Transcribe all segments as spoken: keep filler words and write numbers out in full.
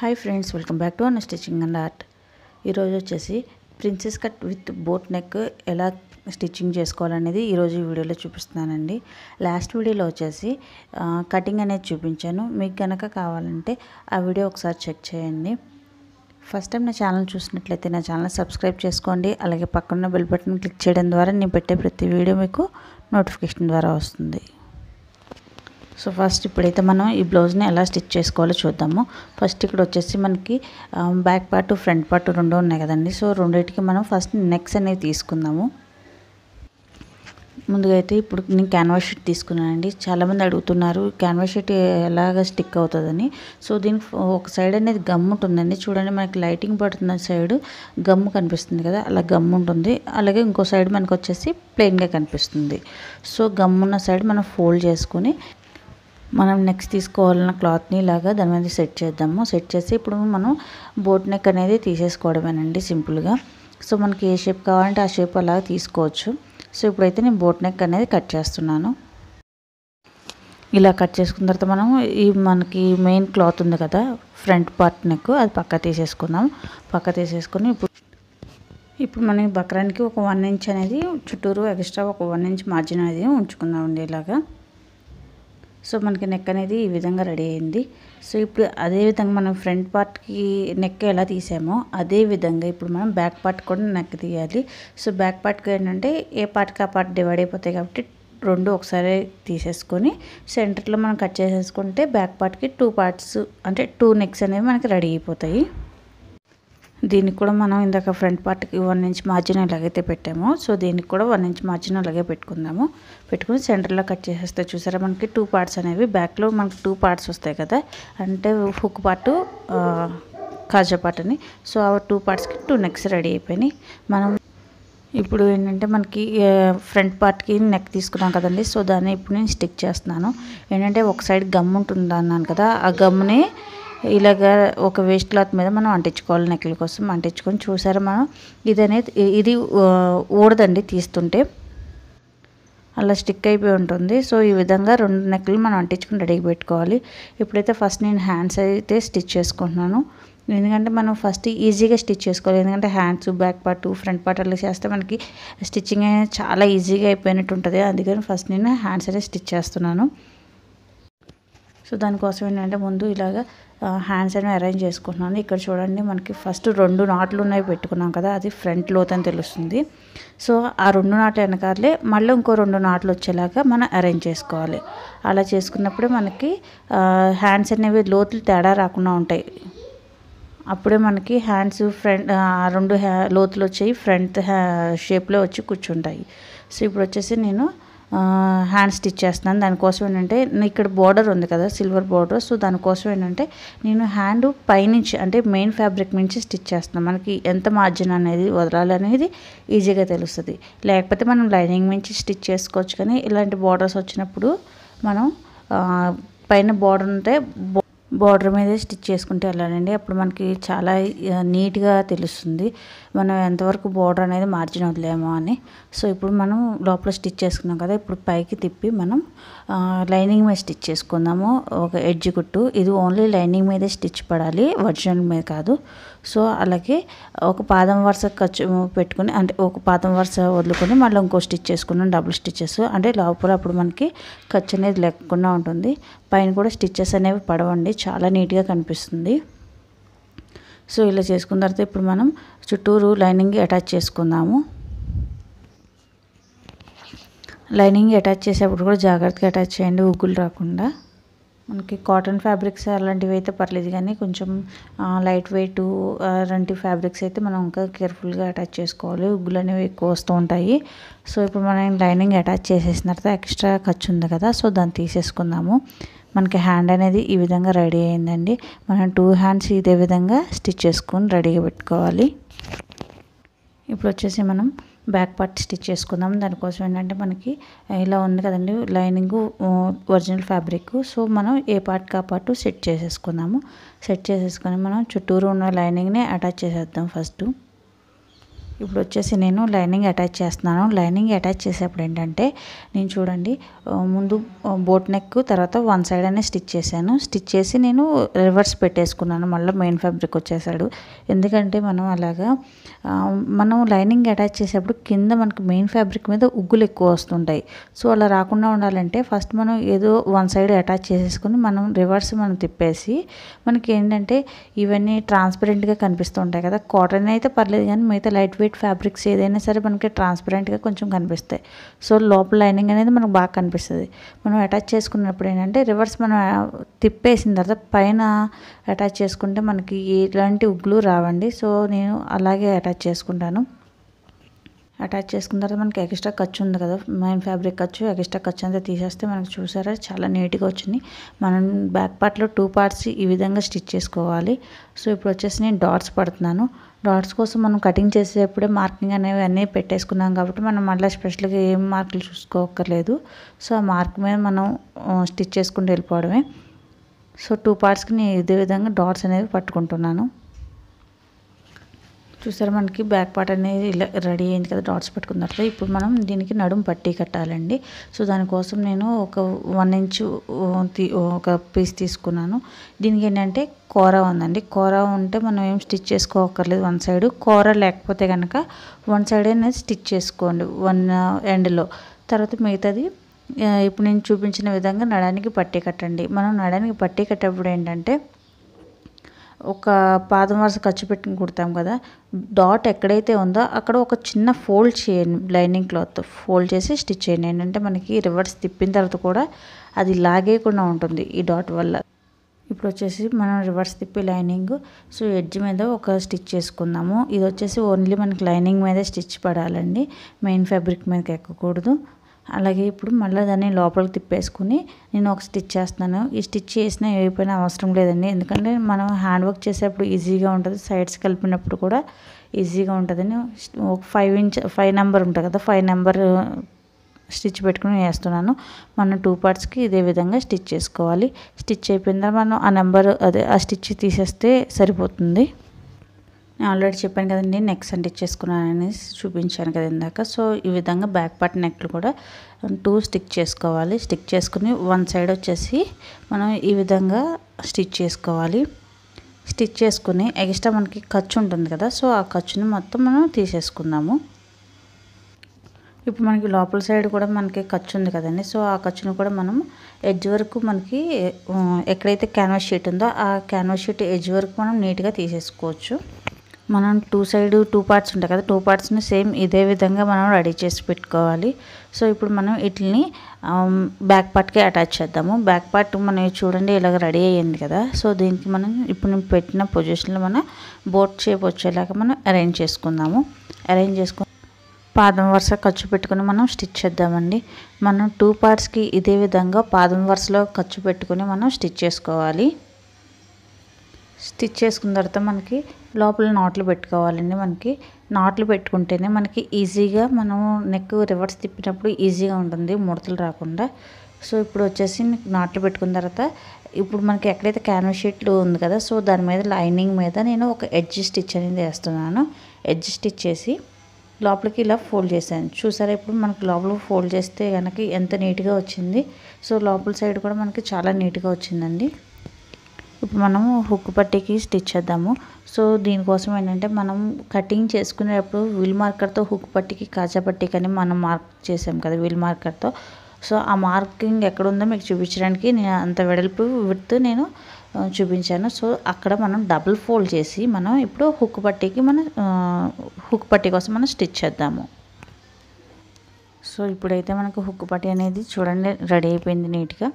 Hi friends, welcome back to Anu stitching and art. ई रोज वच्चेसी princess cut with boat neck एला stitching చేసుకోవాలనేది ఈ రోజు వీడియోలో చూపిస్తున్నానండి। లాస్ట్ వీడియోలో వచ్చేసి కటింగ్ అనేది చూపించాను, మీకు గనక కావాలంటే ఆ వీడియో ఒకసారి చెక్ చేయండి। ఫస్ట్ టైం నా ఛానల్ చూసినట్లయితే నా ఛానల్ సబ్స్క్రైబ్ చేసుకోండి, అలాగే పక్కన బెల్ బటన్ క్లిక్ చేయడం ద్వారా నేను పెట్టే ప్రతి వీడియో మీకు నోటిఫికేషన్ ద్వారా వస్తుంది। सो फस्ट इपड़े मन ब्लौज ने एला स्टिच चेसुकोवालो चूद्दामु। फस्ट इक्कड वच्चेसी मनकी बैक पार्ट फ्रंट पार्ट रेंडू उन्नायि कदंडी। सो रेंडिटिकी मन फस्ट नेक्स अनेदी तीसुकुंदामु। ముందుగా అయితే ఇప్పుడు నేను క్యాన్వాస్ షీట్ తీసుకున్నానండి। చాలా మంది అడుగుతున్నారు క్యాన్వాస్ షీట్ ఎలాగా స్టిక్ అవుతదని। సో దీనికి ఒక సైడ్ అనేది గమ్ ఉంటుందండి, చూడండి మనకి లైటింగ్ పడుతున్న సైడ్ గమ్ కనిపిస్తుంది కదా, అలా గమ్ ఉంటుంది। అలాగే ఇంకో సైడ్ మనకు వచ్చేసి ప్లెయిన్ గా కనిపిస్తుంది। సో గమ్ ఉన్న సైడ్ మనం ఫోల్డ్ చేసుకొని మనం నెక్స్ట్ తీసుకోవాలన్న క్లాత్ ని ఇలాగా దాని మీద సెట్ చేద్దాము। సెట్ చేసి ఇప్పుడు మనం బోట్ నెక్ అనేది తీసేసుకోవడమేనండి సింపుల్ గా। సో మనకి ఏ షేప్ కావాలంటే ఆ షేప్ అలా తీసుకోవచ్చు। సో ఇప్పుడైతే నేను బోట్ నెక్ అనేది కట్ చేస్తున్నాను। ఇలా కట్ చేసుకున్న తర్వాత మనం ఈ మనకి మెయిన్ క్లాత్ ఉంది కదా ఫ్రంట్ పార్ట్ నెక్, అది పక్క తీసేసుకుందాం। పక్క తీసేసుకొని ఇప్పుడు ఇప్పుడు మనం బక్రానికి ఒక వన్ ఇంచ్ అనేది చుట్టూరు ఎక్స్ట్రా ఒక వన్ ఇంచ్ మార్జిన్ అనేది ఉంచుకుందాం అండి ఇలాగా। సో మనకి నెక్ అనేది ఈ విధంగా రెడీ అయింది। సో ఇప్పుడు అదే విధంగా మనం ఫ్రంట్ పార్ట్కి నెక్ ఎలా తీసామో అదే విధంగా ఇప్పుడు మనం బ్యాక్ పార్ట్ కూడా నెక్ తీయాలి। సో బ్యాక్ పార్ట్కి ఏంటంటే ఏ పార్ట్కి ఆ పార్ట్ డివైడ్ అయిపోతాయి కాబట్టి రెండు ఒకసారి తీసేసుకొని సెంటర్లో మనం కట్ చేసేసుకుంటే బ్యాక్ పార్ట్కి టూ పార్ట్స్ అంటే టూ నెక్స్ అనేవి మనకి రెడీ అయిపోతాయి। దీనికి కూడా మనం ఇందాక ఫ్రంట్ పార్ట్కి వన్ ఇంచ్ మార్జిన్ ఎలాగైతే పెట్టామో సో దీనికి కూడా వన్ ఇంచ్ మార్జిన్ అలాగే పెట్టుకుందాము। పెట్టుకుని సెంటర్లో కట్ చేసేస్తే చూసారా మనకి టూ పార్ట్స్ అనేవి, బ్యాక్లో మనకి టూ పార్ట్స్ వస్తాయి కదా, అంటే హుక్ పార్ట్ కాజా పార్ట్ అని। సో ఆ టూ పార్ట్స్కి టూ నెక్స్ రెడీ అయిపోయినాయి। మనం ఇప్పుడు ఏంటంటే మనకి ఫ్రంట్ పార్ట్కి నెక్ తీసుకున్నాం కదండి, సో దాన్ని ఇప్పుడు నేను స్టిక్ చేస్తున్నాను। ఏంటంటే ఒక సైడ్ గమ్ ఉంటుంది అన్నాను కదా, ఆ గమ్ని ఇలాగా ఒక వేస్ట్ క్లాత్ మీద మనం అంటించుకోవాలి నెక్ల కోసం అంటించుకొని చూసారా మనం ఇదనేది ఇది ఊడదండి తీస్తుంటే అలా స్టిక్ అయిపోయి ఉంటుంది। సో ఈ విధంగా రెండు నెక్లు మనం అంటించుకొని రెడీగా పెట్టుకోవాలి। ఇప్పుడైతే ఫస్ట్ నేను హ్యాండ్స్ అయితే స్టిచ్ చేసుకుంటున్నాను, ఎందుకంటే మనం ఫస్ట్ ఈజీగా స్టిచ్ చేసుకోవాలి, ఎందుకంటే hands back part front part అలా చేస్తే మనకి స్టిచ్చింగ్ అనేది చాలా ఈజీగా అయిపోయినట్టు ఉంటుంది, అందుకని ఫస్ట్ నేను హ్యాండ్స్ అనేది స్టిచ్ చేస్తున్నాను। సో దానికోసం ఏంటంటే ముందు ఇలాగా హ్యాండ్స్ అనేవి అరేంజ్ చేసుకుంటున్నాను। ఇక్కడ చూడండి మనకి ఫస్ట్ రెండు నాట్లు ఉన్నాయి పెట్టుకున్నాం కదా, అది ఫ్రంట్ లోత్ అని తెలుస్తుంది। సో ఆ రెండు నాట్లు వెనకాలే మళ్ళీ ఇంకో రెండు నాట్లు వచ్చేలాగా మనం అరేంజ్ చేసుకోవాలి। అలా చేసుకున్నప్పుడే మనకి హ్యాండ్స్ అనేవి లోతులు తేడా రాకుండా ఉంటాయి, అప్పుడే మనకి హ్యాండ్స్ ఫ్రంట్ రెండు హ్యా లోతులు వచ్చేవి ఫ్రంట్ షేప్లో వచ్చి కూర్చుంటాయి। సో ఇప్పుడు వచ్చేసి నేను హ్యాండ్ స్టిచ్ చేస్తున్నాను, దానికోసం ఏంటంటే ఇక్కడ బార్డర్ ఉంది కదా సిల్వర్ బార్డర్, సో దానికోసం ఏంటంటే నేను హ్యాండ్ పైనుంచి అంటే మెయిన్ ఫ్యాబ్రిక్ నుంచి స్టిచ్ చేస్తున్నాను, మనకి ఎంత మార్జిన్ అనేది వదలాలనేది ఈజీగా తెలుస్తుంది। లేకపోతే మనం లైనింగ్ నుంచి స్టిచ్ చేసుకోవచ్చు, కానీ ఇలాంటి బార్డర్స్ వచ్చినప్పుడు మనం పైన బార్డర్ ఉంటే బార్డర్ మీద స్టిచ్ చేసుకుంటే వెళ్ళాలండి, అప్పుడు మనకి చాలా నీట్గా తెలుస్తుంది మనం ఎంతవరకు బార్డర్ అనేది మార్జిన్ వదిలేమో అని। సో ఇప్పుడు మనం లోపల స్టిచ్ చేసుకున్నాం కదా, ఇప్పుడు పైకి తిప్పి మనం లైనింగ్ మీద స్టిచ్ చేసుకుందాము ఒక ఎడ్జ్ కుట్టు, ఇది ఓన్లీ లైనింగ్ మీదే స్టిచ్ పడాలి ఒరిజినల్ మీద కాదు। సో అలాగే ఒక పాదం వరుస ఖర్చు పెట్టుకుని అంటే ఒక పాదం వరుస వదులుకొని మళ్ళీ ఇంకో స్టిచ్ చేసుకున్నాం డబుల్ స్టిచ్చెస్, అంటే లోపల అప్పుడు మనకి ఖర్చు అనేది లేకుండా ఉంటుంది, పైన కూడా స్టిచ్చెస్ అనేవి పడవండి, చాలా నీట్గా కనిపిస్తుంది। సో ఇలా చేసుకున్న తర్వాత ఇప్పుడు మనం చుట్టూరు లైనింగ్ అటాచ్ చేసుకుందాము। లైనింగ్ అటాచ్ చేసేప్పుడు కూడా జాగ్రత్తగా అటాచ్ చేయండి ఉగ్గులు రాకుండా, మనకి కాటన్ ఫ్యాబ్రిక్స్ అలాంటివి అయితే పర్లేదు, కానీ కొంచెం లైట్ వెయిట్ అలాంటి ఫ్యాబ్రిక్స్ అయితే మనం ఇంకా కేర్ఫుల్గా అటాచ్ చేసుకోవాలి, ఉగ్గులు అనేవి ఎక్కువ వస్తూ ఉంటాయి। సో ఇప్పుడు మనం లైనింగ్ అటాచ్ చేసేసిన తర్వాత ఎక్స్ట్రా ఖర్చు ఉంది కదా, సో దాన్ని తీసేసుకుందాము। మనకి హ్యాండ్ అనేది ఈ విధంగా రెడీ అయిందండి। మనం టూ హ్యాండ్స్ ఇదే విధంగా స్టిచ్ చేసుకొని రెడీగా పెట్టుకోవాలి। ఇప్పుడు వచ్చేసి మనం బ్యాక్ పార్ట్ స్టిచ్ చేసుకుందాం, దానికోసం ఏంటంటే మనకి ఇలా ఉంది కదండి లైనింగ్ ఒరిజినల్ ఫ్యాబ్రిక్, సో మనం ఏ పార్ట్కి ఆ పార్ట్ సెట్ చేసేసుకుందాము। సెట్ చేసేసుకొని మనం చుట్టూరు ఉన్న లైనింగ్ని అటాచ్ చేసేద్దాం ఫస్ట్। ఇప్పుడు వచ్చేసి నేను లైనింగ్ అటాచ్ చేస్తున్నాను. లైనింగ్ అటాచ్ చేసేప్పుడు ఏంటంటే నేను చూడండి ముందు బోట్ నెక్ తర్వాత వన్ సైడ్ అనే స్టిచ్ చేశాను. స్టిచ్ చేసి నేను రివర్స్ పెట్టేసుకున్నాను, మళ్ళీ మెయిన్ ఫ్యాబ్రిక్ వచ్చేసాడు. ఎందుకంటే మనం అలాగా మనం లైనింగ్ అటాచ్ చేసేప్పుడు కింద మనకు మెయిన్ ఫ్యాబ్రిక్ మీద ఉగ్గులు ఎక్కువ వస్తుంటాయి. సో అలా రాకుండా ఉండాలంటే ఫస్ట్ మనం ఏదో వన్ సైడ్ అటాచ్ చేసేసుకుని మనం రివర్స్ మనం తిప్పేసి మనకి ఏంటంటే ఇవన్నీ ట్రాన్స్పరెంట్గా కనిపిస్తుంటాయి కదా. కాటన్ అయితే పర్లేదు కానీ మిగతా లైట్ వెయిట్ ఫ్యాబ్రిక్స్ ఏదైనా సరే మనకి ట్రాన్స్పరెంట్గా కొంచెం కనిపిస్తాయి. సో లోపల లైనింగ్ అనేది మనకు బాగా కనిపిస్తుంది. మనం అటాచ్ చేసుకున్నప్పుడు ఏంటంటే రివర్స్ మనం తిప్పేసిన తర్వాత పైన అటాచ్ చేసుకుంటే మనకి ఎలాంటి ఉగ్గులు రావండి. సో నేను అలాగే అటాచ్ చేసుకుంటాను. అటాచ్ చేసుకున్న తర్వాత మనకి ఎక్స్ట్రా ఖర్చు ఉంది కదా, మెయిన్ ఫ్యాబ్రిక్ ఖర్చు ఎక్స్ట్రా ఖర్చు అంతా తీసేస్తే మనకు చూసారా చాలా నీట్గా వచ్చింది. మనం బ్యాక్ పార్ట్లో టూ పార్ట్స్ ఈ విధంగా స్టిచ్ చేసుకోవాలి. సో ఇప్పుడు వచ్చేసి నేను డాట్స్ పడుతున్నాను. డాట్స్ కోసం మనం కటింగ్ చేసేటప్పుడే మార్కింగ్ అనేవి అన్నీ పెట్టేసుకున్నాం కాబట్టి మనం మళ్ళీ స్పెషల్గా ఏం మార్కులు చూసుకోకర్లేదు. సో ఆ మార్క్ మీద మనం స్టిచ్ చేసుకుంటూ వెళ్ళిపోవడమే. సో టూ పార్ట్స్కి నేను ఇదే విధంగా డాట్స్ అనేవి పట్టుకుంటున్నాను. చూసారా మనకి బ్యాక్ పార్ట్ అనేది ఇలా రెడీ అయింది కదా డాట్స్ పెట్టుకున్న తర్వాత. ఇప్పుడు మనం దీనికి నడుము పట్టీ కట్టాలండి. సో దానికోసం నేను ఒక వన్ ఇంచ్ ఒక పీస్ తీసుకున్నాను. దీనికి ఏంటంటే కూర ఉందండి. కూర ఉంటే మనం ఏం స్టిచ్ చేసుకోకర్లేదు వన్ సైడ్. కూర లేకపోతే కనుక వన్ సైడ్ అనేది స్టిచ్ చేసుకోండి వన్ ఎండ్లో. తర్వాత మిగతాది ఇప్పుడు నేను చూపించిన విధంగా నడానికి పట్టీ కట్టండి. మనం నడానికి పట్టీ కట్టేప్పుడు ఏంటంటే ఒక పాదం వరుస ఖర్చు పెట్టుకుని కుడతాం కదా, డాట్ ఎక్కడైతే ఉందో అక్కడ ఒక చిన్న ఫోల్డ్ చేయండి. లైనింగ్ క్లాత్ ఫోల్డ్ చేసి స్టిచ్ చేయండి. ఏంటంటే మనకి రివర్స్ తిప్పిన తర్వాత కూడా అది లాగేయకుండా ఉంటుంది ఈ డాట్ వల్ల. ఇప్పుడు వచ్చేసి మనం రివర్స్ తిప్పి లైనింగ్ సో ఎడ్జ్ మీద ఒక స్టిచ్ చేసుకుందాము. ఇది వచ్చేసి ఓన్లీ మనకి లైనింగ్ మీదే స్టిచ్ పడాలండి, మెయిన్ ఫ్యాబ్రిక్ మీదకి ఎక్కకూడదు. అలాగే ఇప్పుడు మళ్ళీ దాన్ని లోపలికి తిప్పేసుకుని నేను ఒక స్టిచ్ చేస్తున్నాను. ఈ స్టిచ్ చేసినా ఏమైనా అవసరం లేదండి, ఎందుకంటే మనం హ్యాండ్ వర్క్ చేసేప్పుడు ఈజీగా ఉంటుంది, సైడ్స్ కలిపినప్పుడు కూడా ఈజీగా ఉంటుందని ఒక ఫైవ్ ఇంచ్ ఫైవ్ నెంబర్ ఉంటుంది కదా, ఫైవ్ నెంబర్ స్టిచ్ పెట్టుకుని వేస్తున్నాను. మనం టూ పార్ట్స్కి ఇదే విధంగా స్టిచ్ చేసుకోవాలి. స్టిచ్ అయిపోయిన తర్వాత మనం ఆ నెంబర్ అదే ఆ స్టిచ్ తీసేస్తే సరిపోతుంది. నేను ఆల్రెడీ చెప్పాను కదండి నెక్ స్టిచ్ చేసుకున్నాను అనేసి చూపించాను కదా ఇందాక. సో ఈ విధంగా బ్యాక్ పార్ట్ నెక్లు కూడా టూ స్టిచ్ చేసుకోవాలి. స్టిచ్ చేసుకుని వన్ సైడ్ వచ్చేసి మనం ఈ విధంగా స్టిచ్ చేసుకోవాలి. స్టిచ్ చేసుకుని ఎక్స్ట్రా మనకి ఖర్చు ఉంటుంది కదా, సో ఆ ఖర్చుని మొత్తం మనం తీసేసుకుందాము. ఇప్పుడు మనకి లోపల సైడ్ కూడా మనకి ఖర్చు ఉంది కదండి, సో ఆ ఖర్చును కూడా మనం ఎడ్జ్ వరకు మనకి ఎక్కడైతే క్యాన్వాస్ షీట్ ఉందో ఆ క్యాన్వాస్ షీట్ ఎడ్జ్ వరకు మనం నీట్గా తీసేసుకోవచ్చు. మనం టూ సైడ్ టూ పార్ట్స్ ఉంటాయి కదా, టూ పార్ట్స్ని సేమ్ ఇదే విధంగా మనం రెడీ చేసి పెట్టుకోవాలి. సో ఇప్పుడు మనం వీటిని బ్యాక్ పార్ట్కి అటాచ్ చేద్దాము. బ్యాక్ పార్ట్ మనం చూడండి ఇలాగ రెడీ అయ్యింది కదా. సో దీనికి మనం ఇప్పుడు నేను పెట్టిన పొజిషన్లో మనం బోట్ షేప్ వచ్చేలాగా మనం అరేంజ్ చేసుకుందాము. అరేంజ్ చేసుకుని పాదం వరుస ఖర్చు పెట్టుకుని మనం స్టిచ్ చేద్దామండి. మనం టూ పార్ట్స్కి ఇదే విధంగా పాదం వరుసలో ఖర్చు పెట్టుకుని మనం స్టిచ్ చేసుకోవాలి. స్టిచ్ చేసుకున్న తర్వాత మనకి లోపల నాట్లు పెట్టుకోవాలండి. మనకి నాట్లు పెట్టుకుంటేనే మనకి ఈజీగా మనం నెక్ రివర్స్ తిప్పినప్పుడు ఈజీగా ఉంటుంది, ముడతలు రాకుండా. సో ఇప్పుడు వచ్చేసి నాట్లు పెట్టుకున్న తర్వాత ఇప్పుడు మనకి ఎక్కడైతే క్యాన్వాస్ షీట్ ఉంది కదా, సో దాని మీద లైనింగ్ మీద నేను ఒక ఎడ్జ్ స్టిచ్ అనేది వేస్తున్నాను. ఎడ్జ్ స్టిచ్ చేసి లోపలికి ఇలా ఫోల్డ్ చేశాను. చూసారా ఇప్పుడు మనకి లోపల ఫోల్డ్ చేస్తే కనుక ఎంత నీట్గా వచ్చింది. సో లోపల సైడ్ కూడా మనకి చాలా నీట్గా వచ్చిందండి. ఇప్పుడు మనం హుక్ పట్టీకి స్టిచ్ చేద్దాము. సో దీనికోసం ఏంటంటే మనం కటింగ్ చేసుకునేటప్పుడు వీల్ మార్కర్తో హుక్ పట్టీకి కాజా పట్టీకి అని మనం మార్క్ చేసాం కదా వీల్ మార్కర్తో. సో ఆ మార్కింగ్ ఎక్కడుందో మీకు చూపించడానికి నేను అంత వెడల్పు విడ్త్ నేను చూపించాను. సో అక్కడ మనం డబుల్ ఫోల్డ్ చేసి మనం ఇప్పుడు హుక్ పట్టీకి మనం హుక్ పట్టీ కోసం మనం స్టిచ్ చేద్దాము. సో ఇప్పుడైతే మనకు హుక్ పట్టీ అనేది చూడండి రెడీ అయిపోయింది నీట్గా.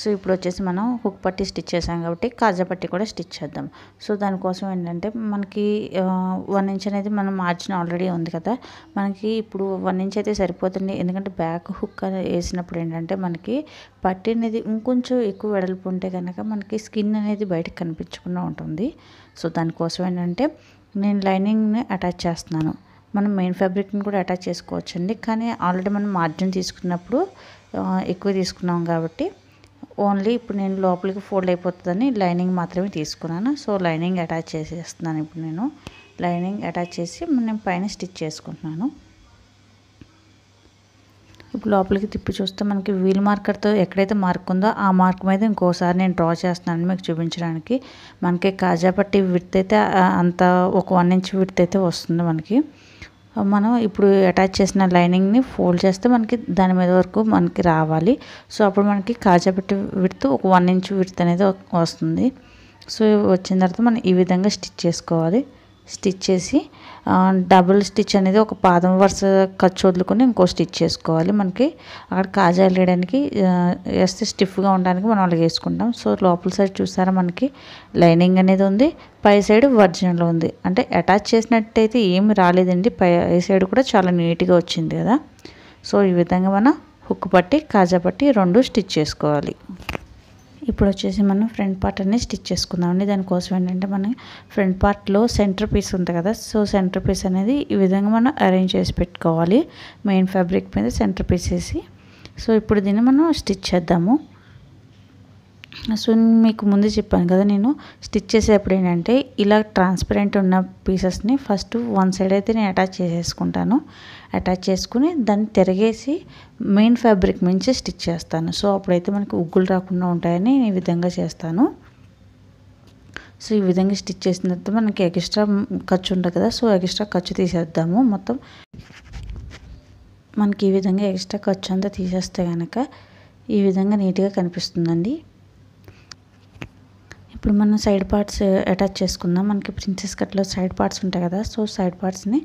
సో ఇప్పుడు వచ్చేసి మనం హుక్ పట్టీ స్టిచ్ చేసాం కాబట్టి కాజా పట్టీ కూడా స్టిచ్ చేద్దాం. సో దానికోసం ఏంటంటే మనకి వన్ ఇంచ్ అనేది మనం మార్జిన్ ఆల్రెడీ ఉంది కదా, మనకి ఇప్పుడు వన్ ఇంచ్ అయితే సరిపోతుంది. ఎందుకంటే బ్యాక్ హుక్ వేసినప్పుడు ఏంటంటే మనకి పట్టీ అనేది ఇంకొంచెం ఎక్కువ వెడల్పు ఉంటే కనుక మనకి స్కిన్ అనేది బయటకు కనిపించకుండా ఉంటుంది. సో దానికోసం ఏంటంటే నేను లైనింగ్ని అటాచ్ చేస్తున్నాను. మనం మెయిన్ ఫ్యాబ్రిక్ని కూడా అటాచ్ చేసుకోవచ్చండి, కానీ ఆల్రెడీ మనం మార్జిన్ తీసుకున్నప్పుడు ఎక్కువ తీసుకున్నాం కాబట్టి ఓన్లీ ఇప్పుడు నేను లోపలికి ఫోల్డ్ అయిపోతుందని లైనింగ్ మాత్రమే తీసుకున్నాను. సో లైనింగ్ అటాచ్ చేసేస్తున్నాను ఇప్పుడు నేను. లైనింగ్ అటాచ్ చేసి మనం పైన స్టిచ్ చేసుకుంటున్నాను. ఇప్పుడు లోపలికి తిప్పి చూస్తే మనకి వీల్ మార్కర్తో ఎక్కడైతే మార్క్ ఉందో ఆ మార్క్ మీద ఇంకోసారి నేను డ్రా చేస్తున్నాను మీకు చూపించడానికి. మనకి కాజాపట్టి విడ్త్ అయితే అంత ఒక వన్ ఇంచ్ విడ్త్ అయితే వస్తుంది. మనకి మనం ఇప్పుడు అటాచ్ చేసిన లైనింగ్ని ఫోల్డ్ చేస్తే మనకి దాని మీద వరకు మనకి రావాలి. సో అప్పుడు మనకి కాజాపట్టి విడ్త్ ఒక వన్ ఇంచ్ విడ్త్ అనేది వస్తుంది. సో వచ్చిన తర్వాత మనం ఈ విధంగా స్టిచ్ చేసుకోవాలి. స్టిచ్ చేసి డబుల్ స్టిచ్ అనేది ఒక పాదం వరుస ఖర్చు వదులుకొని ఇంకో స్టిచ్ చేసుకోవాలి. మనకి అక్కడ కాజాలు వేయడానికి వేస్తే స్టిఫ్గా ఉండడానికి మనం అలాగే వేసుకుంటాం. సో లోపల సైడ్ చూసారా మనకి లైనింగ్ అనేది ఉంది, పై సైడ్ ఒరిజినల్ ఉంది. అంటే అటాచ్ చేసినట్టయితే ఏమి రాలేదండి, పై సైడ్ కూడా చాలా నీట్గా వచ్చింది కదా. సో ఈ విధంగా మనం హుక్ పట్టి కాజా పట్టి రెండు స్టిచ్ చేసుకోవాలి. ఇప్పుడు వచ్చేసి మనం ఫ్రంట్ పార్ట్ అనేది స్టిచ్ చేసుకుందామండి. దానికోసం ఏంటంటే మనం ఫ్రంట్ పార్ట్లో సెంటర్ పీస్ ఉంది కదా, సో సెంటర్ పీస్ అనేది ఈ విధంగా మనం అరేంజ్ చేసి పెట్టుకోవాలి మెయిన్ ఫ్యాబ్రిక్ మీద సెంటర్ పీస్ వేసి. సో ఇప్పుడు దీన్ని మనం స్టిచ్ చేద్దాము. సో మీకు ముందు చెప్పాను కదా నేను స్టిచ్ చేసేటప్పుడు ఏంటంటే ఇలా ట్రాన్స్పరెంట్ ఉన్న పీసెస్ని ఫస్ట్ వన్ సైడ్ అయితే నేను అటాచ్ చేసేసుకుంటాను. అటాచ్ చేసుకుని దాన్ని తిరగేసి మెయిన్ ఫ్యాబ్రిక్ నుంచి స్టిచ్ చేస్తాను. సో అప్పుడైతే మనకి ఉగ్గులు రాకుండా ఉంటాయని ఈ విధంగా చేస్తాను. సో ఈ విధంగా స్టిచ్ చేసిన తర్వాత మనకి ఎక్స్ట్రా ఖర్చు ఉంటుంది కదా, సో ఎక్స్ట్రా ఖర్చు తీసేద్దాము మొత్తం. మనకి ఈ విధంగా ఎక్స్ట్రా ఖర్చు అంతా తీసేస్తే కనుక ఈ విధంగా నీట్గా కనిపిస్తుందండి. ఇప్పుడు మనం సైడ్ పార్ట్స్ అటాచ్ చేసుకుందాం. మనకి ప్రిన్సెస్ కట్లో సైడ్ పార్ట్స్ ఉంటాయి కదా, సో సైడ్ పార్ట్స్ని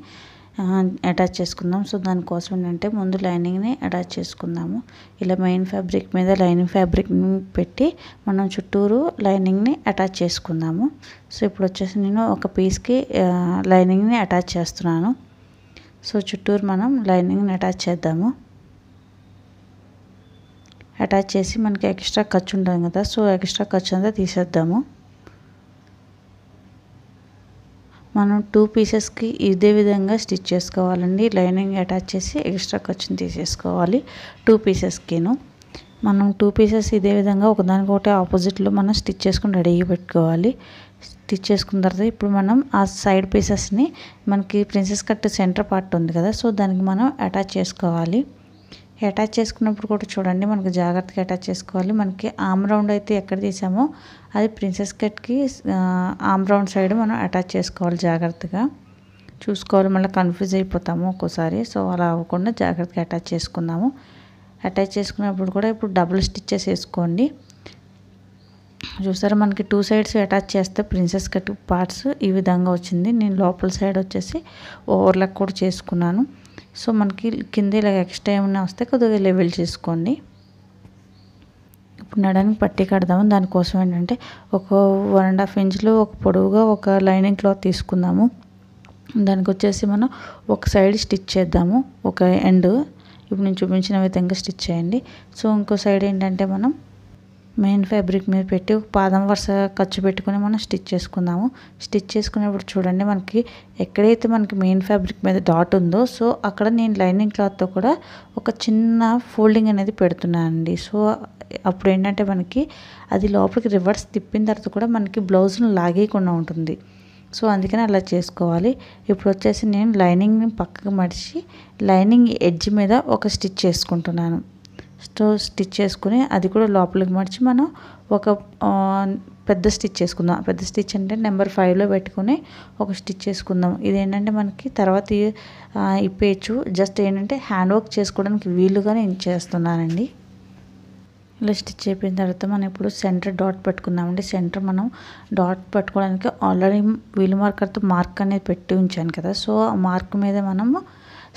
అటాచ్ చేసుకుందాం. సో దానికోసం ఏంటంటే ముందు లైనింగ్ని అటాచ్ చేసుకుందాము. ఇలా మెయిన్ ఫ్యాబ్రిక్ మీద లైనింగ్ ఫ్యాబ్రిక్ని పెట్టి మనం చుట్టూరు లైనింగ్ని అటాచ్ చేసుకుందాము. సో ఇప్పుడు వచ్చేసి నేను ఒక పీస్కి లైనింగ్ని అటాచ్ చేస్తున్నాను. సో చుట్టూరు మనం లైనింగ్ని అటాచ్ చేద్దాము. అటాచ్ చేసి మనకి ఎక్స్ట్రా ఖర్చు ఉంటుంది కదా, సో ఎక్స్ట్రా ఖర్చు అంతా తీసేద్దాము. మనం టూ పీసెస్కి ఇదే విధంగా స్టిచ్ చేసుకోవాలండి. లైనింగ్ అటాచ్ చేసి ఎక్స్ట్రా ఖర్చుని తీసేసుకోవాలి టూ పీసెస్కిను. మనం టూ పీసెస్ ఇదే విధంగా ఒకదానికొకటి ఆపోజిట్లో మనం స్టిచ్ చేసుకుని రెడీగా పెట్టుకోవాలి. స్టిచ్ చేసుకున్న తర్వాత ఇప్పుడు మనం ఆ సైడ్ పీసెస్ని మనకి ప్రిన్సెస్ కట్ సెంటర్ పార్ట్ ఉంది కదా, సో దానికి మనం అటాచ్ చేసుకోవాలి. అటాచ్ చేసుకున్నప్పుడు కూడా చూడండి మనకి జాగ్రత్తగా అటాచ్ చేసుకోవాలి. మనకి ఆమ్ రౌండ్ అయితే ఎక్కడ తీసామో అది ప్రిన్సెస్ కట్కి ఆమ్ రౌండ్ సైడ్ మనం అటాచ్ చేసుకోవాలి. జాగ్రత్తగా చూసుకోవాలి, మళ్ళీ కన్ఫ్యూజ్ అయిపోతాము ఒక్కోసారి. సో అలా అవ్వకుండా జాగ్రత్తగా అటాచ్ చేసుకున్నాము. అటాచ్ చేసుకున్నప్పుడు కూడా ఇప్పుడు డబుల్ స్టిచ్చెస్ వేసుకోండి. చూసారా మనకి టూ సైడ్స్ అటాచ్ చేస్తే ప్రిన్సెస్ కట్ పార్ట్స్ ఈ విధంగా వచ్చింది. నేను లోపల సైడ్ వచ్చేసి ఓవర్లాక్ కూడా చేసుకున్నాను. సో మనకి కింద ఇలా ఎక్స్ట్రా ఏమైనా వస్తే కొద్దిగా లెవెల్ చేసుకోండి. ఇప్పుడు నడడానికి పట్టి కడదాము. దానికోసం ఏంటంటే ఒక వన్ అండ్ హాఫ్ ఇంచ్లో ఒక పొడవుగా ఒక లైనింగ్ క్లాత్ తీసుకుందాము. దానికి వచ్చేసి మనం ఒక సైడ్ స్టిచ్ చేద్దాము, ఒక ఎండ్ ఇప్పుడు నేను చూపించిన విధంగా స్టిచ్ చేయండి. సో ఇంకో సైడ్ ఏంటంటే మనం మెయిన్ ఫ్యాబ్రిక్ మీద పెట్టి పాదం వరుస ఖర్చు పెట్టుకుని మనం స్టిచ్ చేసుకుందాము. స్టిచ్ చేసుకునేప్పుడు చూడండి మనకి ఎక్కడైతే మనకి మెయిన్ ఫ్యాబ్రిక్ మీద డాట్ ఉందో, సో అక్కడ నేను లైనింగ్ క్లాత్తో కూడా ఒక చిన్న ఫోల్డింగ్ అనేది పెడుతున్నానండి. సో అప్పుడు ఏంటంటే మనకి అది లోపలికి రివర్స్ తిప్పిన తర్వాత కూడా మనకి బ్లౌజ్ను లాగేయకుండా ఉంటుంది. సో అందుకని అలా చేసుకోవాలి. ఇప్పుడు వచ్చేసి నేను లైనింగ్ని పక్కకు మడిచి లైనింగ్ ఎడ్జ్ మీద ఒక స్టిచ్ చేసుకుంటున్నాను. సో స్టిచ్ చేసుకుని అది కూడా లోపలికి మడిచి మనం ఒక పెద్ద స్టిచ్ చేసుకుందాం. పెద్ద స్టిచ్ అంటే నెంబర్ ఫైవ్లో పెట్టుకుని ఒక స్టిచ్ చేసుకుందాం. ఇదేంటంటే మనకి తర్వాత ఇప్పేయచ్చు, జస్ట్ ఏంటంటే హ్యాండ్ వర్క్ చేసుకోవడానికి వీలుగా నేను చేస్తున్నానండి. ఇలా స్టిచ్ అయిపోయిన తర్వాత మనం ఇప్పుడు సెంటర్ డాట్ పెట్టుకుందామండి. సెంటర్ మనం డాట్ పెట్టుకోవడానికి ఆల్రెడీ వీల్ మార్కర్తో మార్క్ అనేది పెట్టి ఉంచాను కదా, సో ఆ మార్క్ మీద మనము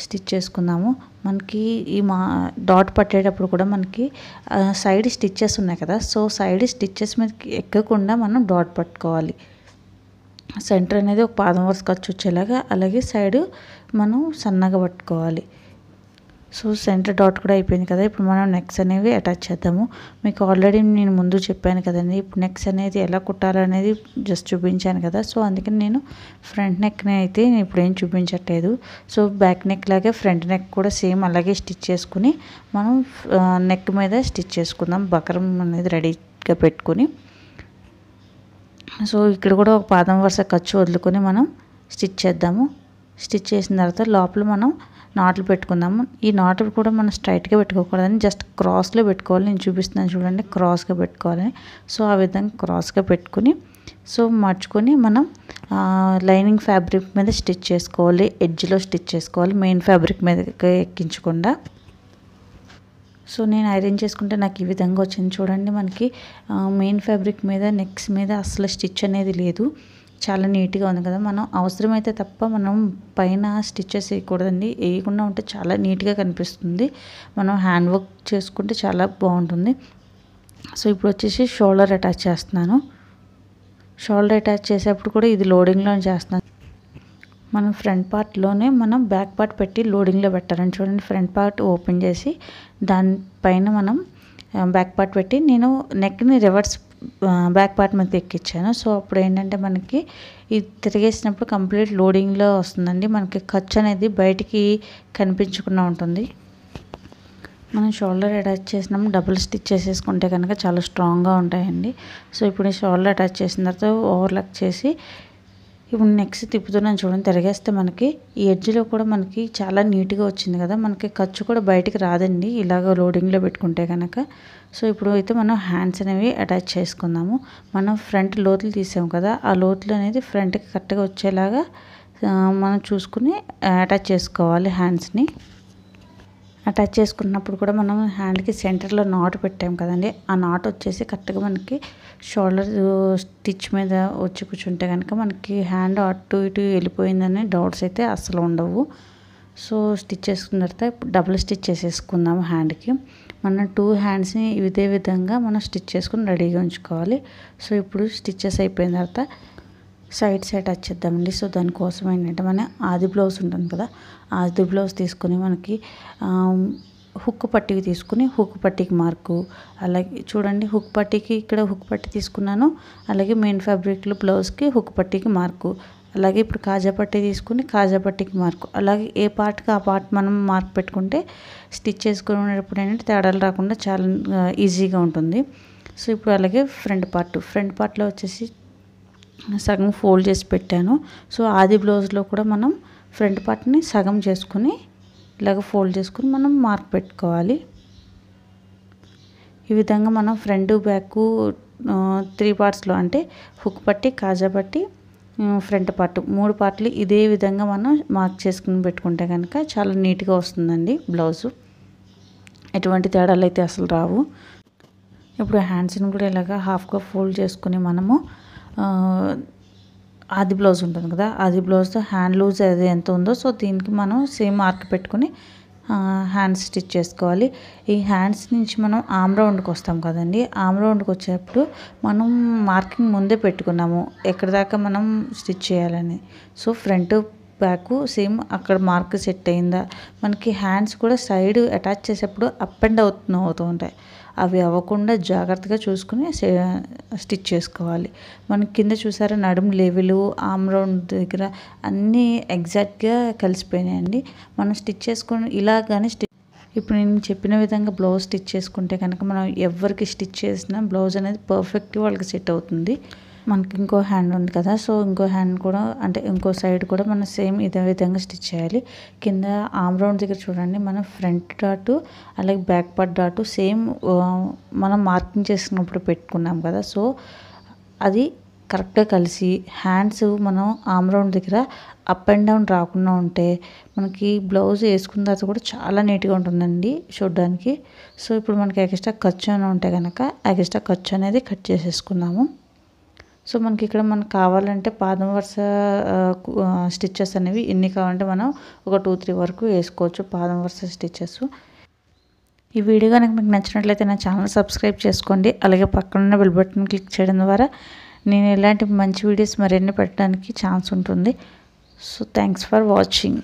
స్టిచ్ చేసుకుందాము. మనకి ఈ మా డాట్ పట్టేటప్పుడు కూడా మనకి సైడ్ స్టిచ్చెస్ ఉన్నాయి కదా, సో సైడ్ స్టిచ్చెస్ మీదకి ఎక్కకుండా మనం డాట్ పట్టుకోవాలి. సెంటర్ అనేది ఒక పాదం వరకు ఖర్చు వచ్చేలాగా, అలాగే సైడ్ మనం సన్నగా పట్టుకోవాలి. సో సెంటర్ డాట్ కూడా అయిపోయింది కదా. ఇప్పుడు మనం నెక్స్ అనేవి అటాచ్ చేద్దాము. మీకు ఆల్రెడీ నేను ముందు చెప్పాను కదండి, ఇప్పుడు నెక్స్ అనేది ఎలా కుట్టాలనేది జస్ట్ చూపించాను కదా. సో అందుకని నేను ఫ్రంట్ నెక్ని అయితే ఇప్పుడు ఏం చూపించట్లేదు. సో బ్యాక్ నెక్ లాగే ఫ్రంట్ నెక్ కూడా సేమ్ అలాగే స్టిచ్ చేసుకుని మనం నెక్ మీద స్టిచ్ చేసుకుందాం. బకరం అనేది రెడీగా పెట్టుకుని సో ఇక్కడ కూడా ఒక పాదం వరుస ఖర్చు వదులుకొని మనం స్టిచ్ చేద్దాము. స్టిచ్ చేసిన తర్వాత లోపల మనం నాట్లు పెట్టుకుందాము. ఈ నాట్లు కూడా మనం స్ట్రైట్గా పెట్టుకోకూడదని జస్ట్ క్రాస్లో పెట్టుకోవాలి. నేను చూపిస్తున్నాను చూడండి, క్రాస్గా పెట్టుకోవాలి. సో ఆ విధంగా క్రాస్గా పెట్టుకుని సో మార్చుకొని మనం లైనింగ్ ఫ్యాబ్రిక్ మీద స్టిచ్ చేసుకోవాలి, ఎడ్జ్లో స్టిచ్ చేసుకోవాలి, మెయిన్ ఫ్యాబ్రిక్ మీదకి ఎక్కించకుండా. సో నేను ఐరన్ చేసుకుంటే నాకు ఈ విధంగా వచ్చింది చూడండి. మనకి మెయిన్ ఫ్యాబ్రిక్ మీద నెక్స్ మీద అసలు స్టిచ్ అనేది లేదు, చాలా నీట్గా ఉంది కదా. మనం అవసరమైతే తప్ప మనం పైన స్టిచ్చెస్ వేయకూడదండి, వేయకుండా ఉంటే చాలా నీట్గా కనిపిస్తుంది. మనం హ్యాండ్ వర్క్ చేసుకుంటే చాలా బాగుంటుంది. సో ఇప్పుడు వచ్చేసి షోల్డర్ అటాచ్ చేస్తున్నాను. షోల్డర్ అటాచ్ చేసేప్పుడు కూడా ఇది లోడింగ్లో చేస్తున్నాను. మనం ఫ్రంట్ పార్ట్లోనే మనం బ్యాక్ పార్ట్ పెట్టి లోడింగ్లో పెట్టాలని చూడండి. ఫ్రంట్ పార్ట్ ఓపెన్ చేసి దానిపైన మనం బ్యాక్ పార్ట్ పెట్టి నేను నెక్ని రివర్స్ బ్యాక్ పార్ట్ మీద ఎక్కించాను. సో అప్పుడు ఏంటంటే మనకి ఇది తిరిగేసినప్పుడు కంప్లీట్ లోడింగ్లో వస్తుందండి, మనకి ఖర్చు అనేది బయటికి కనిపించకుండా ఉంటుంది. మనం షోల్డర్ అటాచ్ చేసినప్పుడు డబుల్ స్టిచ్ చేసేసుకుంటే కనుక చాలా స్ట్రాంగ్గా ఉంటాయండి. సో ఇప్పుడు షోల్డర్ అటాచ్ చేసిన తర్వాత ఓవర్లాక్ చేసి ఇప్పుడు నెక్స్ట్ తిప్పుతున్నాను చూడండి. తిరిగేస్తే మనకి ఈ ఎడ్జ్లో కూడా మనకి చాలా నీట్గా వచ్చింది కదా, మనకి ఖర్చు కూడా బయటికి రాదండి ఇలాగ లోడింగ్లో పెట్టుకుంటే కనుక. సో ఇప్పుడు అయితే మనం హ్యాండ్స్ అనేవి అటాచ్ చేసుకుందాము. మనం ఫ్రంట్ లోతులు తీసాము కదా, ఆ లోతులు అనేది ఫ్రంట్కి కరెక్ట్గా వచ్చేలాగా మనం చూసుకుని అటాచ్ చేసుకోవాలి. హ్యాండ్స్ని అటాచ్ చేసుకున్నప్పుడు కూడా మనం హ్యాండ్కి సెంటర్లో నాట్ పెట్టాము కదండి, ఆ నాట్ వచ్చేసి కరెక్ట్గా మనకి షోల్డర్ స్టిచ్ మీద వచ్చి కూర్చుంటే కనుక మనకి హ్యాండ్ అటు ఇటు వెళ్ళిపోయిందనే డౌట్స్ అయితే అస్సలు ఉండవు. సో స్టిచ్ చేసుకున్న తర్వాత డబుల్ స్టిచ్ చేసేసుకుందాము హ్యాండ్కి. మనం టూ హ్యాండ్స్ని ఇదే విధంగా మనం స్టిచ్ చేసుకుని రెడీగా ఉంచుకోవాలి. సో ఇప్పుడు స్టిచ్చెస్ అయిపోయిన తర్వాత సైడ్ సైడ్ అటాచ్ చేద్దామండి. సో దానికోసం ఏంటంటే మన ఆది బ్లౌజ్ ఉంటుంది కదా, ఆది బ్లౌజ్ తీసుకుని మనకి హుక్ పట్టీకి తీసుకుని హుక్ పట్టీకి మార్కు, అలాగే చూడండి హుక్ పట్టీకి ఇక్కడ హుక్ పట్టీ తీసుకున్నాను, అలాగే మెయిన్ ఫ్యాబ్రిక్లో బ్లౌజ్కి హుక్ పట్టీకి మార్కు, అలాగే ఇప్పుడు కాజా పట్టీ తీసుకుని కాజా పట్టీకి మార్కు, అలాగే ఏ పార్ట్కి ఆ పార్ట్ మనం మార్క్ పెట్టుకుంటే స్టిచ్ చేసుకునేటప్పుడు ఏంటంటే తేడాలు రాకుండా చాలా ఈజీగా ఉంటుంది. సో ఇప్పుడు అలాగే ఫ్రంట్ పార్ట్, ఫ్రంట్ పార్ట్లో వచ్చేసి సగం ఫోల్డ్ చేసి పెట్టాను. సో ఆది బ్లౌజ్లో కూడా మనం ఫ్రంట్ పార్ట్ని సగం చేసుకుని ఇలాగ ఫోల్డ్ చేసుకుని మనం మార్క్ పెట్టుకోవాలి. ఈ విధంగా మనం ఫ్రంట్ బ్యాక్ త్రీ పార్ట్స్లో అంటే హుక్ పట్టి, కాజా పట్టి, ఫ్రంట్ పార్ట్ మూడు పార్ట్లు ఇదే విధంగా మనం మార్క్ చేసుకుని పెట్టుకుంటే కనుక చాలా నీట్గా వస్తుందండి బ్లౌజు, ఎటువంటి తేడాలు అయితే అసలు రావు. ఇప్పుడు హ్యాండ్స్ని కూడా ఇలాగ హాఫ్గా ఫోల్డ్ చేసుకుని మనము ఆది బ్లౌజ్ ఉంటుంది కదా, ఆది బ్లౌజ్తో హ్యాండ్ లూజ్ అది ఎంత ఉందో సో దీనికి మనం సేమ్ మార్క్ పెట్టుకుని హ్యాండ్స్ స్టిచ్ చేసుకోవాలి. ఈ హ్యాండ్స్ నుంచి మనం ఆమ్ రౌండ్కి వస్తాం కదండి, ఆమ్ రౌండ్కి వచ్చేటప్పుడు మనం మార్కింగ్ ముందే పెట్టుకున్నాము ఎక్కడ దాకా మనం స్టిచ్ చేయాలని. సో ఫ్రంట్ బ్యాక్ సేమ్ అక్కడ మార్క్ సెట్ అయిందా, మనకి హ్యాండ్స్ కూడా సైడ్ అటాచ్ చేసేప్పుడు అప్ అండ్ అవుతూ అవుతూ ఉంటాయి, అవి అవ్వకుండా జాగ్రత్తగా చూసుకుని స్టిచ్ చేసుకోవాలి. మనం కింద చూసారా నడుము లెవెలు ఆమ్ రౌండ్ దగ్గర అన్నీ ఎగ్జాక్ట్గా కలిసిపోయినాయండి. మనం స్టిచ్ చేసుకుని ఇలాగానే స్టిచ్ ఇప్పుడు నేను చెప్పిన విధంగా బ్లౌజ్ స్టిచ్ చేసుకుంటే కనుక మనం ఎవరికి స్టిచ్ చేసినా బ్లౌజ్ అనేది పర్ఫెక్ట్గా వాళ్ళకి సెట్ అవుతుంది. మనకి ఇంకో హ్యాండ్ ఉంది కదా, సో ఇంకో హ్యాండ్ కూడా అంటే ఇంకో సైడ్ కూడా మనం సేమ్ ఇదే విధంగా స్టిచ్ చేయాలి. కింద ఆమ్ రౌండ్ దగ్గర చూడండి మనం ఫ్రంట్ డాటు అలాగే బ్యాక్ పార్ట్ డాటు సేమ్ మనం మార్కింగ్ చేసుకున్నప్పుడు పెట్టుకున్నాం కదా, సో అది కరెక్ట్గా కలిసి హ్యాండ్స్ మనం ఆమ్ రౌండ్ దగ్గర అప్ అండ్ డౌన్ రాకుండా ఉంటే మనకి బ్లౌజ్ వేసుకున్న తర్వాత కూడా చాలా నీట్గా ఉంటుందండి చూడడానికి. సో ఇప్పుడు మనకి ఎక్స్ట్రా ఖర్చు అని ఉంటే కనుక ఎక్స్ట్రా ఖర్చు అనేది కట్ చేసేసుకున్నాము. సో మనకి ఇక్కడ మనకు కావాలంటే పాదం వరుస స్టిచ్చెస్ అనేవి ఎన్ని కావాలంటే మనం ఒక టూ త్రీ వరకు వేసుకోవచ్చు పాదం వరుస స్టిచ్చెస్. ఈ వీడియో కనుక మీకు నచ్చినట్లయితే నా ఛానల్ సబ్స్క్రైబ్ చేసుకోండి, అలాగే పక్కనున్న బెల్ బటన్ క్లిక్ చేయడం ద్వారా నేను ఇలాంటి మంచి వీడియోస్ మరెన్నో పెట్టడానికి ఛాన్స్ ఉంటుంది. So thanks for watching.